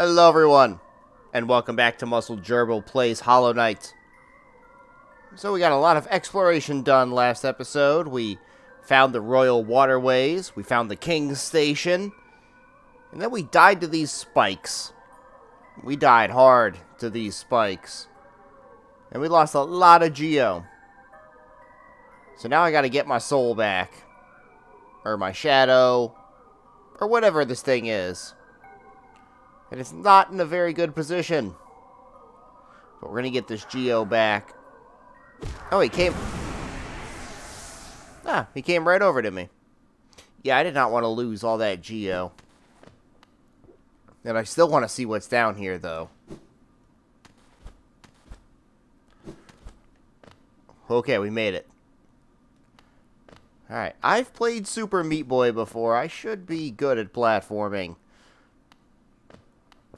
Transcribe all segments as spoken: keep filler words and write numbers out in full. Hello everyone, and welcome back to Muscle Gerbil Plays Hollow Knight. So we got a lot of exploration done last episode. We found the Royal Waterways, we found the King's Station, and then we died to these spikes. We died hard to these spikes. And we lost a lot of Geo. So now I gotta get my soul back. Or my shadow. Or whatever this thing is. And it's not in a very good position. But we're going to get this Geo back. Oh, he came. Ah, he came right over to me. Yeah, I did not want to lose all that Geo. And I still want to see what's down here, though. Okay, we made it. Alright, I've played Super Meat Boy before. I should be good at platforming.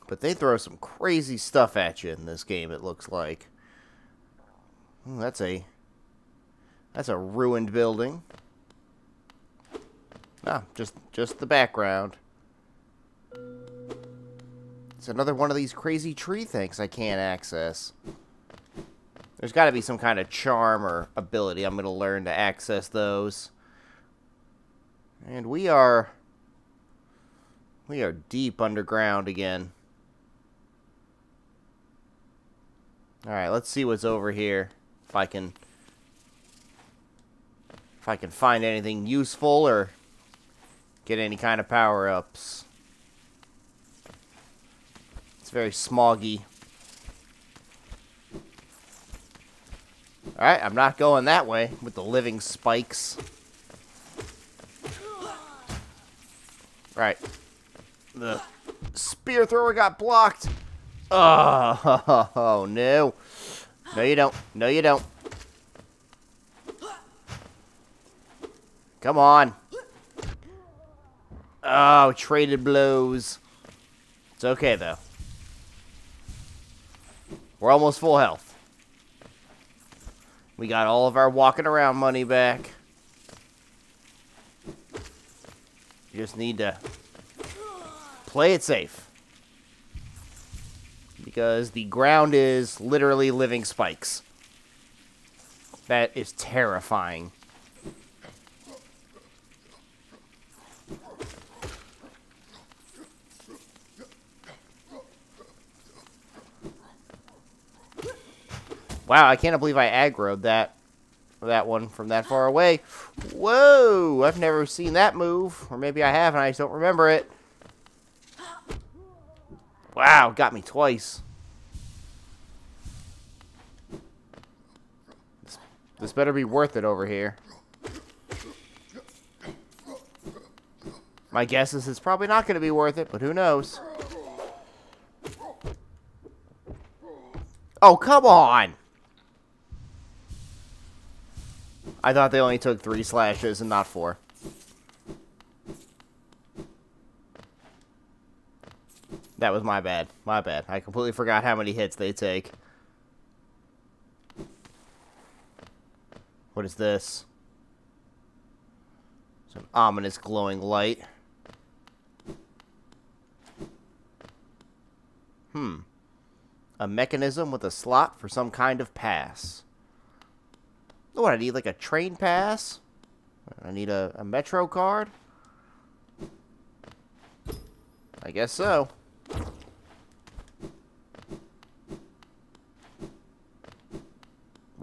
But they throw some crazy stuff at you in this game, it looks like. Ooh, that's a... That's a ruined building. Ah, just, just the background. It's another one of these crazy tree things I can't access. There's got to be some kind of charm or ability I'm going to learn to access those. And we are... We are deep underground again. Alright, let's see what's over here. If I can... If I can find anything useful or get any kind of power-ups. It's very smoggy. Alright, I'm not going that way with the living spikes. Alright. The spear thrower got blocked! Oh, oh, no. No, you don't. No, you don't. Come on. Oh, traded blows. It's okay, though. We're almost full health. We got all of our walking around money back. You just need to play it safe. Because the ground is literally living spikes. That is terrifying. Wow, I can't believe I aggroed that, that one from that far away. Whoa, I've never seen that move. Or maybe I have and I just don't remember it. Wow, got me twice. This, this better be worth it over here. My guess is it's probably not going to be worth it, but who knows? Oh, come on! I thought they only took three slashes and not four. That was my bad. My bad. I completely forgot how many hits they take. What is this? It's an ominous glowing light. Hmm. A mechanism with a slot for some kind of pass. Oh, I need like a train pass? I need a, a metro card? I guess so.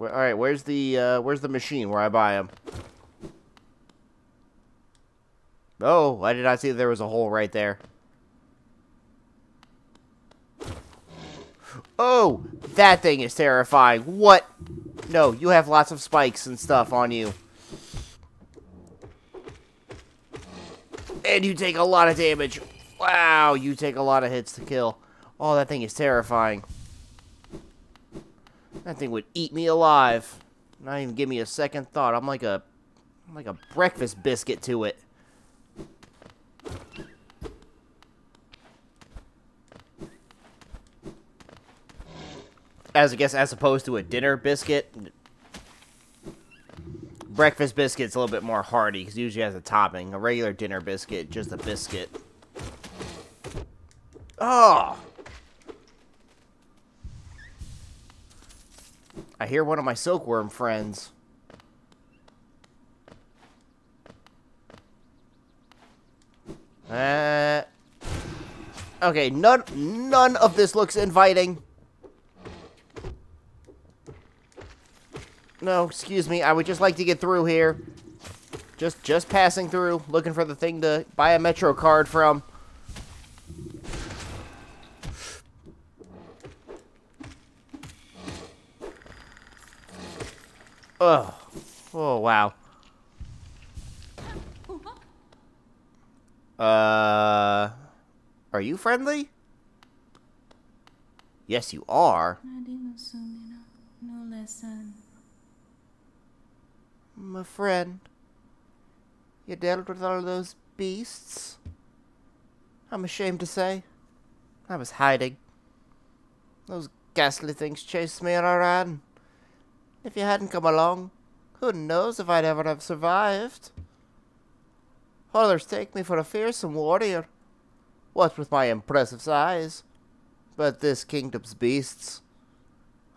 All right, where's the uh, where's the machine where I buy them? Oh, I did not see there was a hole right there. Oh, that thing is terrifying. What? No, you have lots of spikes and stuff on you, and you take a lot of damage. Wow, you take a lot of hits to kill. Oh, that thing is terrifying. That thing would eat me alive. Not even give me a second thought. I'm like a, I'm like a breakfast biscuit to it. As I guess, as opposed to a dinner biscuit, breakfast biscuit's a little bit more hearty because it usually has a topping. A regular dinner biscuit, just a biscuit. Oh! I hear one of my silkworm friends. Uh, okay, none, none of this looks inviting. No, excuse me, I would just like to get through here. Just, just passing through, looking for the thing to buy a Metro card from. Ugh. Oh, wow. Uh, are you friendly? Yes, you are. My friend, you dealt with all those beasts? I'm ashamed to say, I was hiding. Those ghastly things chased me and I ran. If you hadn't come along, who knows if I'd ever have survived. Others take me for a fearsome warrior, what with my impressive size. But this kingdom's beasts,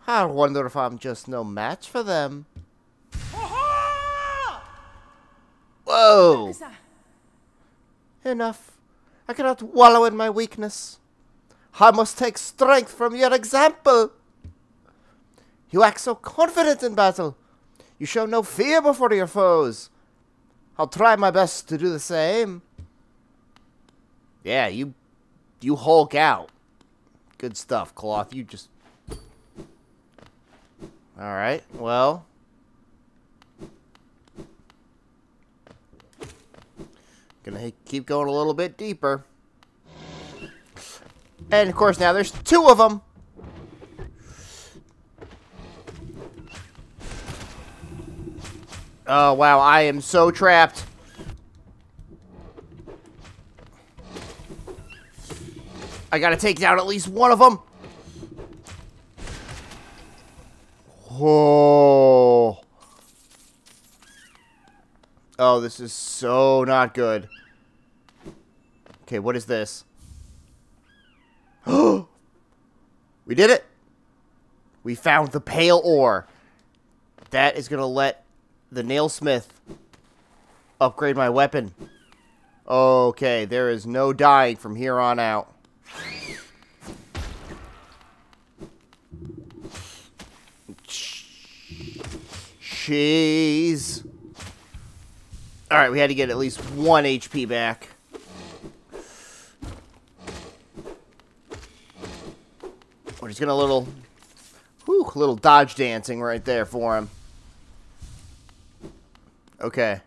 I wonder if I'm just no match for them. Whoa! Enough. I cannot wallow in my weakness. I must take strength from your example. You act so confident in battle. You show no fear before your foes. I'll try my best to do the same. Yeah, you you Hulk out. Good stuff, Cloth. You just... Alright, well... Gonna keep going a little bit deeper. And, of course, now there's two of them! Oh, wow, I am so trapped. I gotta take down at least one of them. Whoa. Oh, this is so not good. Okay, what is this? We did it. We found the pale ore. That is gonna let the Nailsmith upgrade my weapon. Okay, there is no dying from here on out. Jeez. Alright, we had to get at least one H P back. We're just gonna little... Whew, little dodge dancing right there for him. Okay,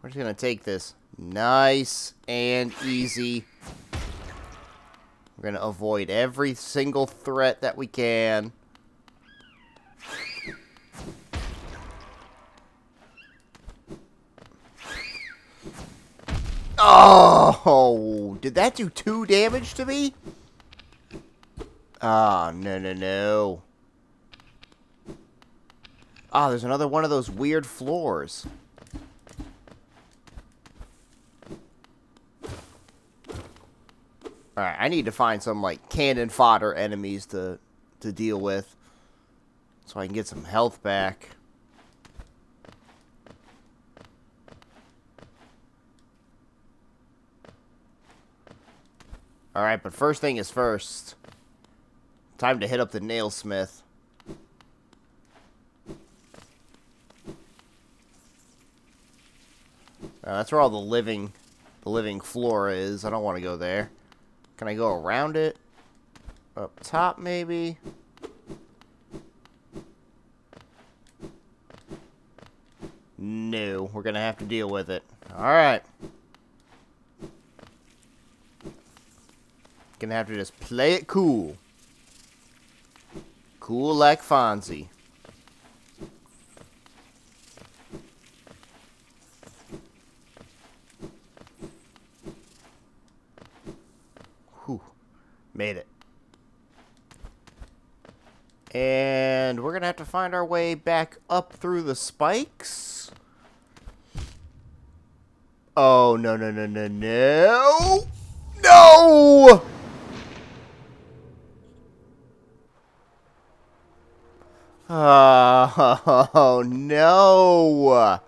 we're just gonna take this nice and easy. We're gonna avoid every single threat that we can. Oh, did that do two damage to me? Ah, no, no, no. Ah, oh, there's another one of those weird floors. Alright, I need to find some, like, cannon fodder enemies to, to deal with. So I can get some health back. Alright, but first thing is first. Time to hit up the Nailsmith. Uh, that's where all the living, the living flora is. I don't want to go there. Can I go around it? Up top, maybe? No. We're going to have to deal with it. Alright. Going to have to just play it cool. Cool like Fonzie. Made it. And we're going to have to find our way back up through the spikes. Oh, no, no, no, no, no. No! Oh, no.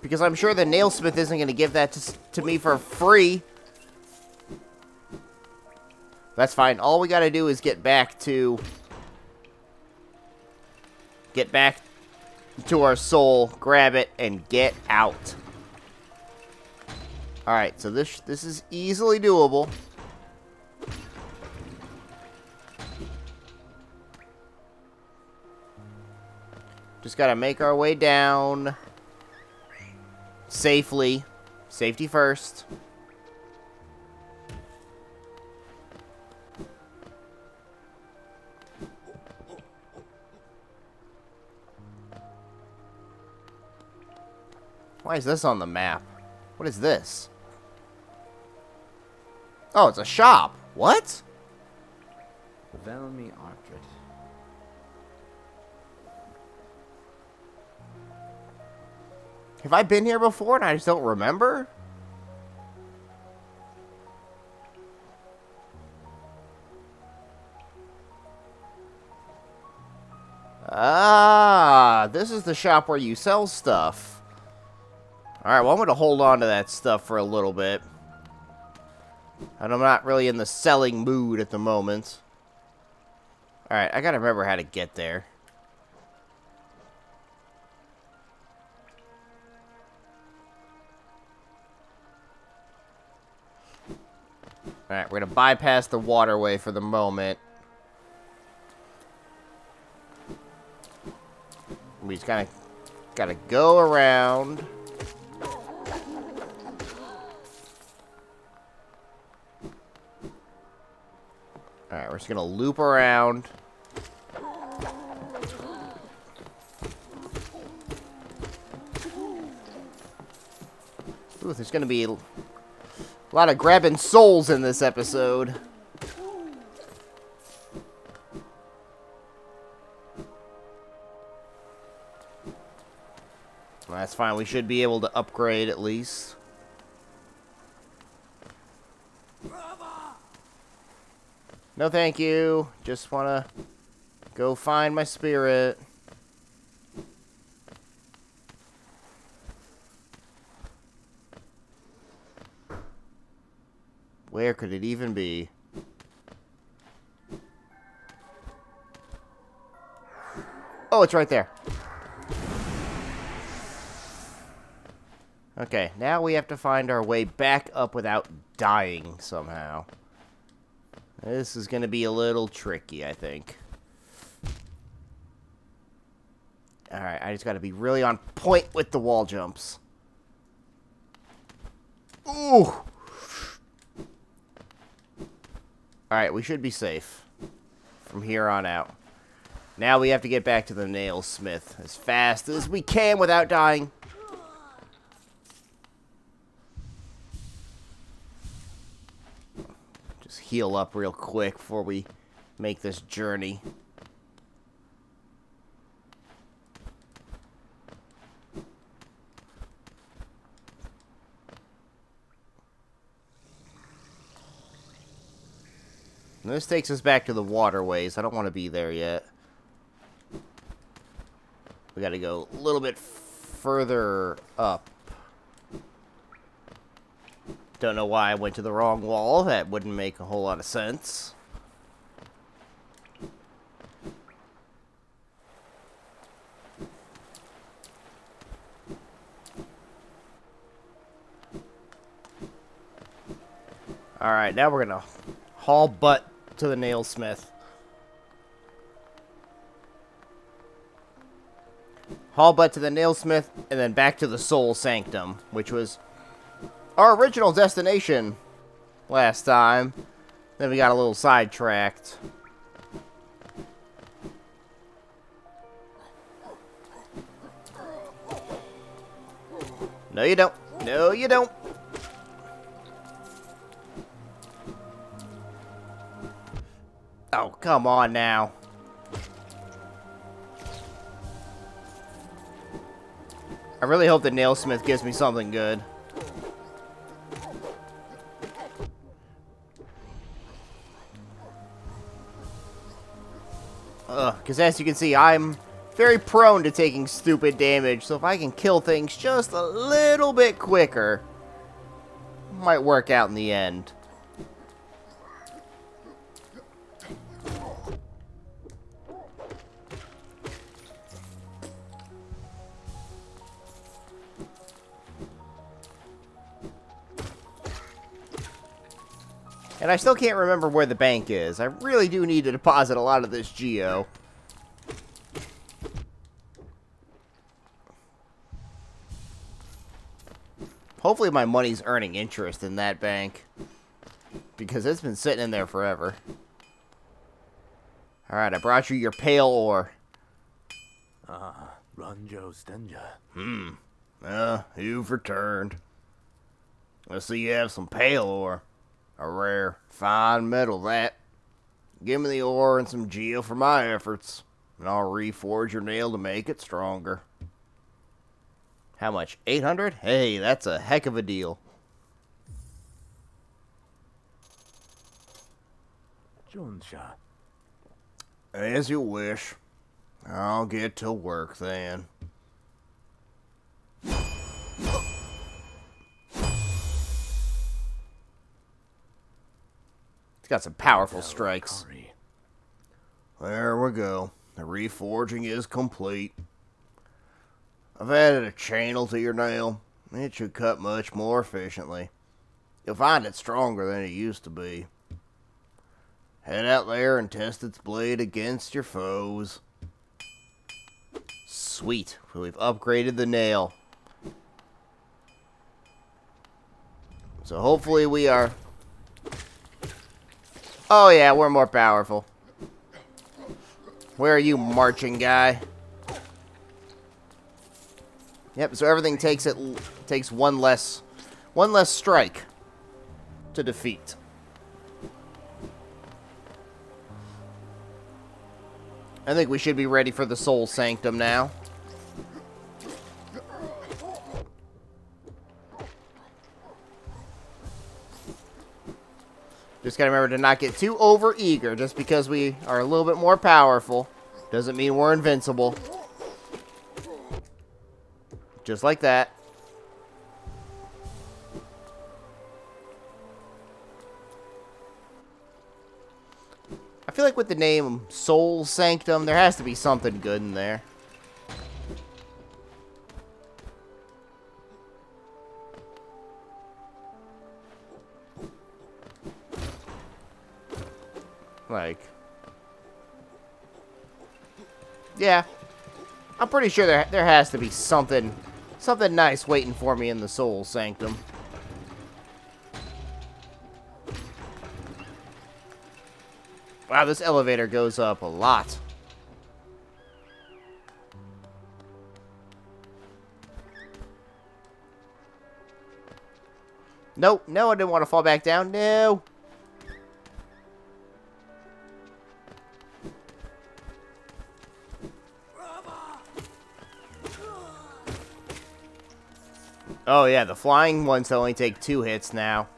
Because I'm sure the Nailsmith isn't going to give that to, to me for free. That's fine. All we got to do is get back to... Get back to our soul, grab it, and get out. Alright, so this this is easily doable. Just gotta make our way down safely. Safety first. Why is this on the map? What is this? Oh, it's a shop. What? Velmy Artifacts. Have I been here before and I just don't remember? Ah, this is the shop where you sell stuff. Alright, well, I'm going to hold on to that stuff for a little bit. And I'm not really in the selling mood at the moment. Alright, I got to remember how to get there. Alright, we're going to bypass the waterway for the moment. We just kind of got to go around... Alright, we're just gonna loop around. Ooh, there's gonna be a lot of grabbing souls in this episode. Well, that's fine, we should be able to upgrade at least. No, thank you. Just want to go find my spirit. Where could it even be? Oh, it's right there. Okay, now we have to find our way back up without dying somehow. This is going to be a little tricky, I think. Alright, I just got to be really on point with the wall jumps. Ooh! Alright, we should be safe from here on out. Now we have to get back to the Nailsmith as fast as we can without dying. Heal up real quick before we make this journey. And this takes us back to the waterways. I don't want to be there yet. We got to go a little bit further up. Don't know why I went to the wrong wall. That wouldn't make a whole lot of sense. Alright, now we're gonna haul butt to the Nailsmith. Haul butt to the Nailsmith, and then back to the Soul Sanctum, which was... our original destination last time. Then we got a little sidetracked. No, you don't. No, you don't. Oh, come on now. I really hope the Nailsmith gives me something good. because as you can see, I'm very prone to taking stupid damage, so if I can kill things just a little bit quicker, it might work out in the end. And I still can't remember where the bank is. I really do need to deposit a lot of this geo. Hopefully my money's earning interest in that bank, because it's been sitting in there forever. Alright, I brought you your pale ore. Ah, uh, Runjo Stenja. Hmm. Uh, you've returned. Let's see you have some pale ore. A rare, fine metal, that. Give me the ore and some geo for my efforts, and I'll reforge your nail to make it stronger. How much? eight hundred? Hey, that's a heck of a deal. Juncha. As you wish. I'll get to work then. It's got some powerful strikes. There we go. The reforging is complete. I've added a channel to your nail. It should cut much more efficiently. You'll find it stronger than it used to be. Head out there and test its blade against your foes. Sweet. We've upgraded the nail. So hopefully we are... Oh yeah, we're more powerful. Where are you, marching guy? Yep, so everything takes it takes one less one less strike to defeat. I think we should be ready for the Soul Sanctum now. Just gotta remember to not get too overeager. Just because we are a little bit more powerful doesn't mean we're invincible. Just like that. I feel like with the name Soul Sanctum, there has to be something good in there. Like, yeah, I'm pretty sure there there has to be something, something nice waiting for me in the Soul Sanctum. Wow, this elevator goes up a lot. Nope, no, I didn't want to fall back down. No. Oh yeah, the flying ones only take two hits now.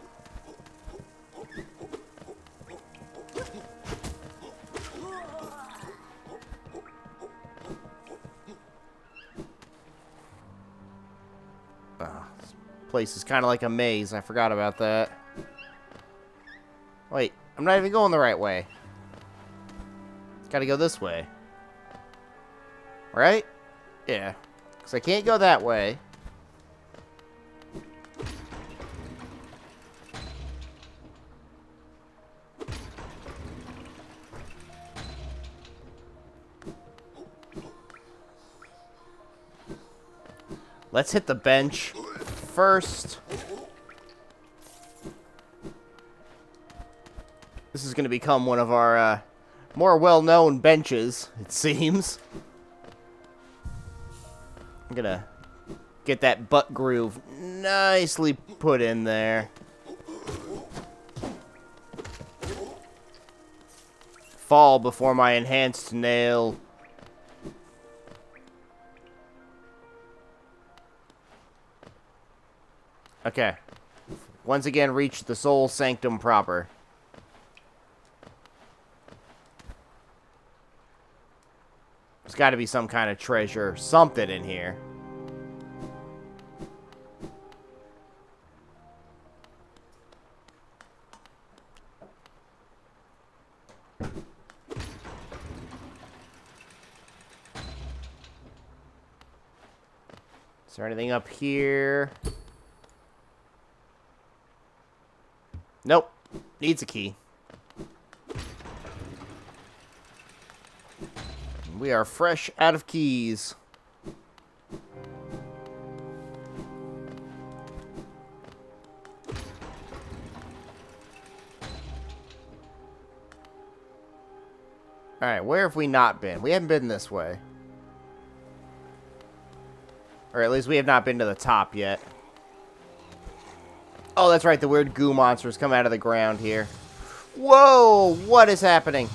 Oh, this place is kind of like a maze. I forgot about that. Wait, I'm not even going the right way. Gotta go this way. Right? Yeah. Because I can't go that way. Let's hit the bench first. This is going to become one of our uh, more well-known benches, it seems. I'm going to get that butt groove nicely put in there. Fall before my enhanced nail. Okay. Once again, reach the Soul Sanctum proper. got to be some kind of treasure, something in here. Is there anything up here? Nope. Needs a key. We are fresh out of keys. Alright, where have we not been? We haven't been this way. Or at least we have not been to the top yet. Oh, that's right. The weird goo monsters come out of the ground here. Whoa! What is happening?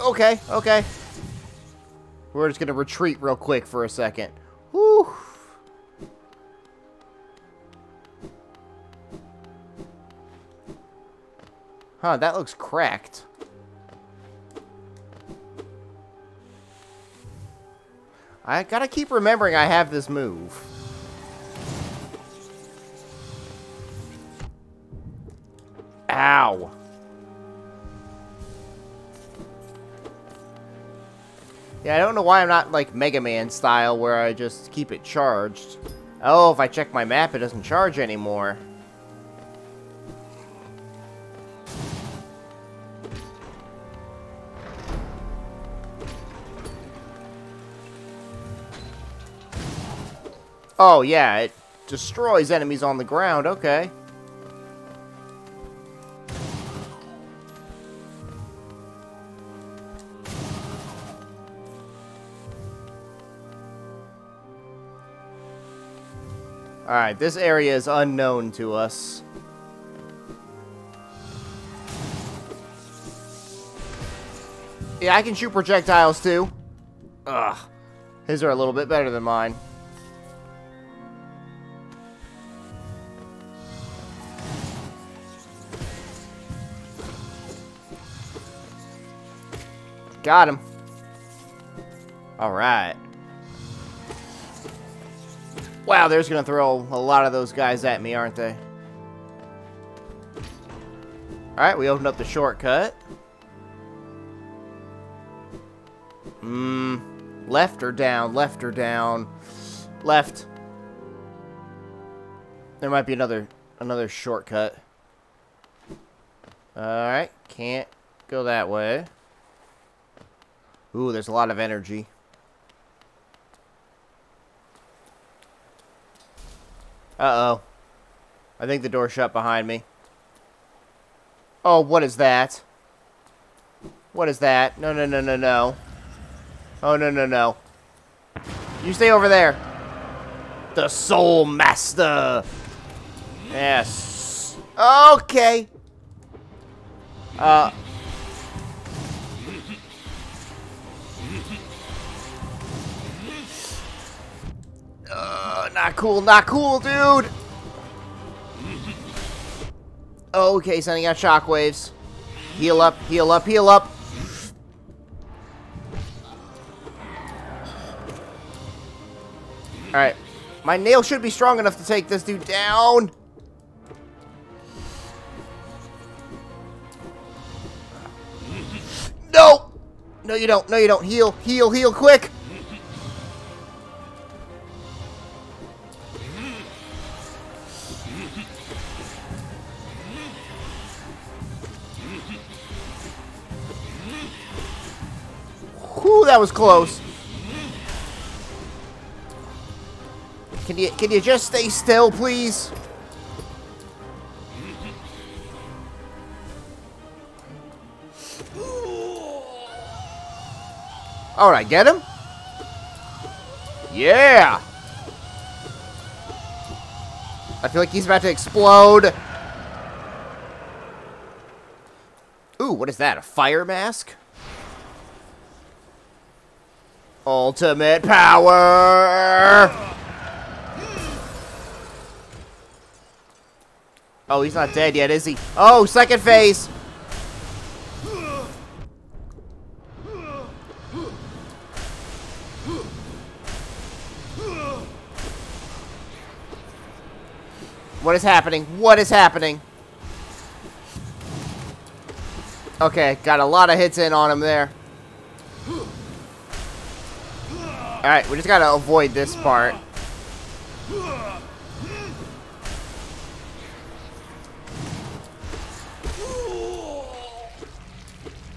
Okay, okay. We're just going to retreat real quick for a second. Whew. Huh, that looks cracked. I gotta keep remembering I have this move. Ow. Yeah, I don't know why I'm not, like, Mega Man style, where I just keep it charged. Oh, if I check my map, it doesn't charge anymore. Oh, yeah, it destroys enemies on the ground. Okay. Alright, this area is unknown to us. Yeah, I can shoot projectiles too. Ugh. His are a little bit better than mine. Got him. Alright. Wow, they're just going to throw a lot of those guys at me, aren't they? Alright, we opened up the shortcut. Mmm. Left or down? Left or down? Left. There might be another another shortcut. Alright, can't go that way. Ooh, there's a lot of energy. Uh-oh. I think the door shut behind me. Oh, what is that? What is that? No, no, no, no, no. Oh, no, no, no. You stay over there. The Soul Master. Yes. Okay. Uh. Not cool, not cool, dude! Okay, sending out shockwaves. Heal up, heal up, heal up! Alright. My nail should be strong enough to take this dude down! No! No, you don't, no, you don't. Heal, heal, heal, quick! That was close. Can you can you just stay still, please? All right, get him. Yeah. I feel like he's about to explode. Ooh, what is that? A fire mask? Ultimate power! Oh, he's not dead yet, is he? Oh, second phase! What is happening? What is happening? Okay, got a lot of hits in on him there. Alright, we just gotta avoid this part.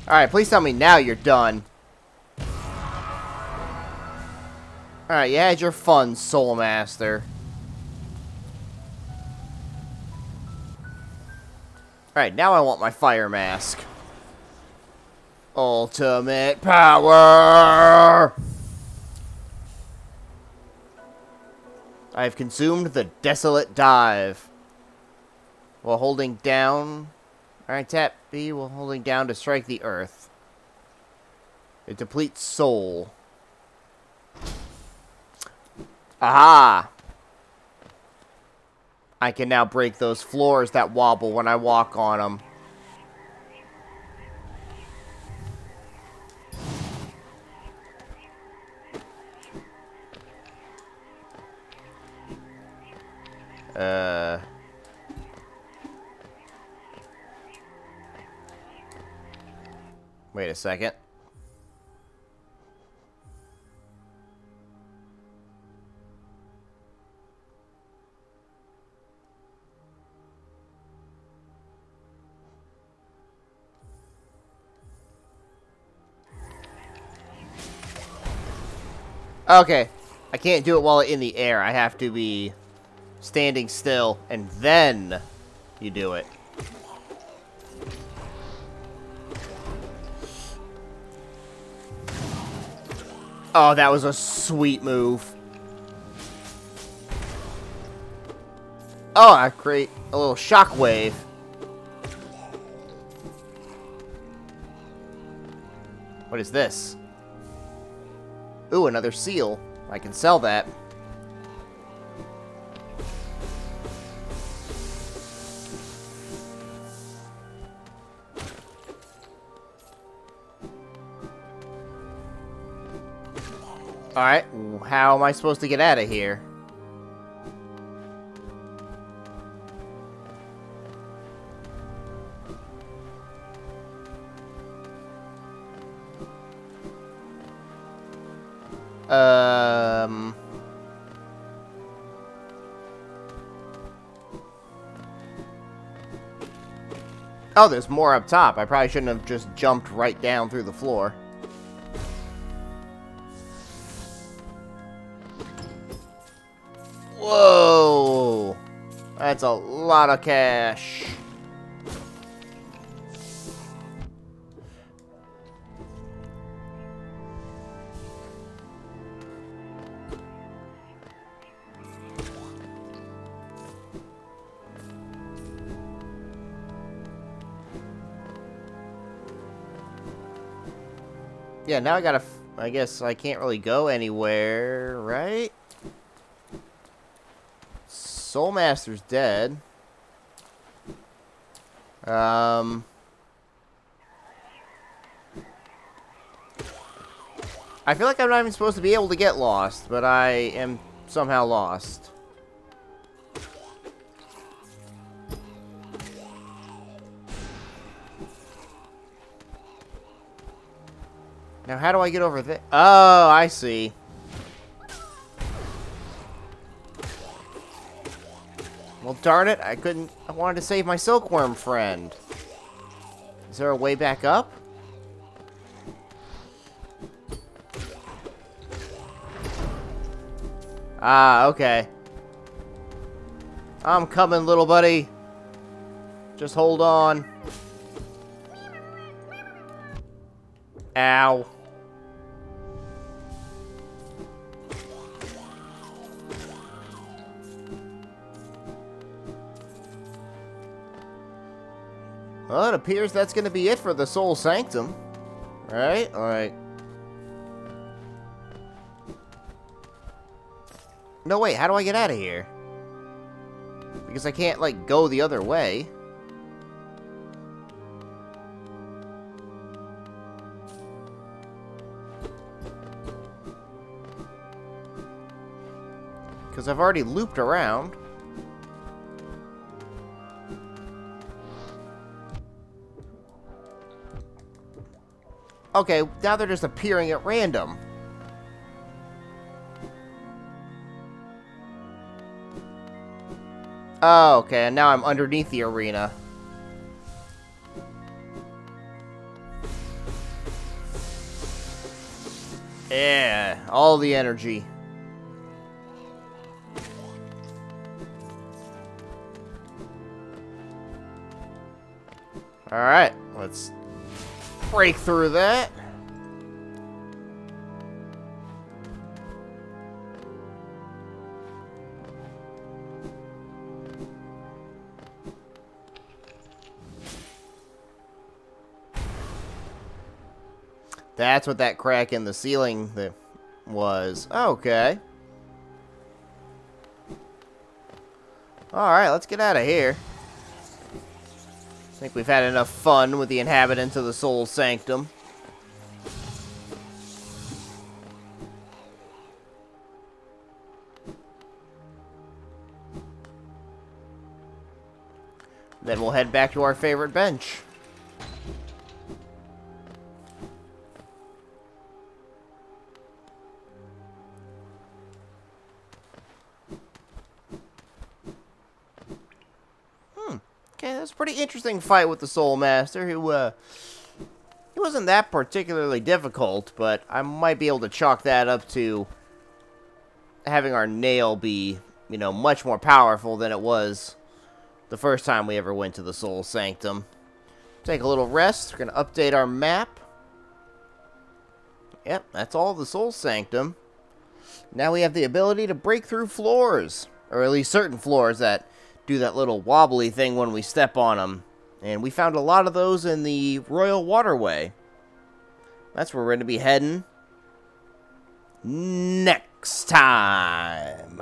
Alright, please tell me now you're done. Alright, you had your fun, Soul Master. Alright, now I want my fire mask. Ultimate power! I have consumed the Desolate Dive. While holding down... Alright, tap B while holding down to strike the earth. It depletes soul. Aha! I can now break those floors that wobble when I walk on them. Uh. Wait a second. Okay. I can't do it while in the air. I have to be standing still, and then you do it. Oh, that was a sweet move. Oh, I create a little shockwave. What is this? Ooh, another seal. I can sell that. Alright, how am I supposed to get out of here? Um... Oh, there's more up top. I probably shouldn't have just jumped right down through the floor. Whoa! That's a lot of cash. Yeah, now I gotta... F I guess I can't really go anywhere, right? Soul Master's dead. Um, I feel like I'm not even supposed to be able to get lost, but I am somehow lost. Now, how do I get over there? Oh, I see. Well, darn it, I couldn't... I wanted to save my silkworm friend. Is there a way back up? Ah, okay. I'm coming, little buddy. Just hold on. Ow. Well, it appears that's going to be it for the Soul Sanctum. Right? Alright. No, wait. How do I get out of here? Because I can't, like, go the other way. Because I've already looped around. Okay, now they're just appearing at random. Oh, okay, and now I'm underneath the arena. Yeah, all the energy. Alright, let's break through that. That's what that crack in the ceiling that was. Okay. Alright, let's get out of here. I think we've had enough fun with the inhabitants of the Soul Sanctum. Then we'll head back to our favorite bench. Pretty interesting fight with the Soul Master, who, uh, he wasn't that particularly difficult, but I might be able to chalk that up to having our nail be, you know, much more powerful than it was the first time we ever went to the Soul Sanctum. Take a little rest, we're going to update our map. Yep, that's all the Soul Sanctum. Now we have the ability to break through floors, or at least certain floors that do that little wobbly thing when we step on them. And we found a lot of those in the Royal Waterway. That's where we're going to be heading next time.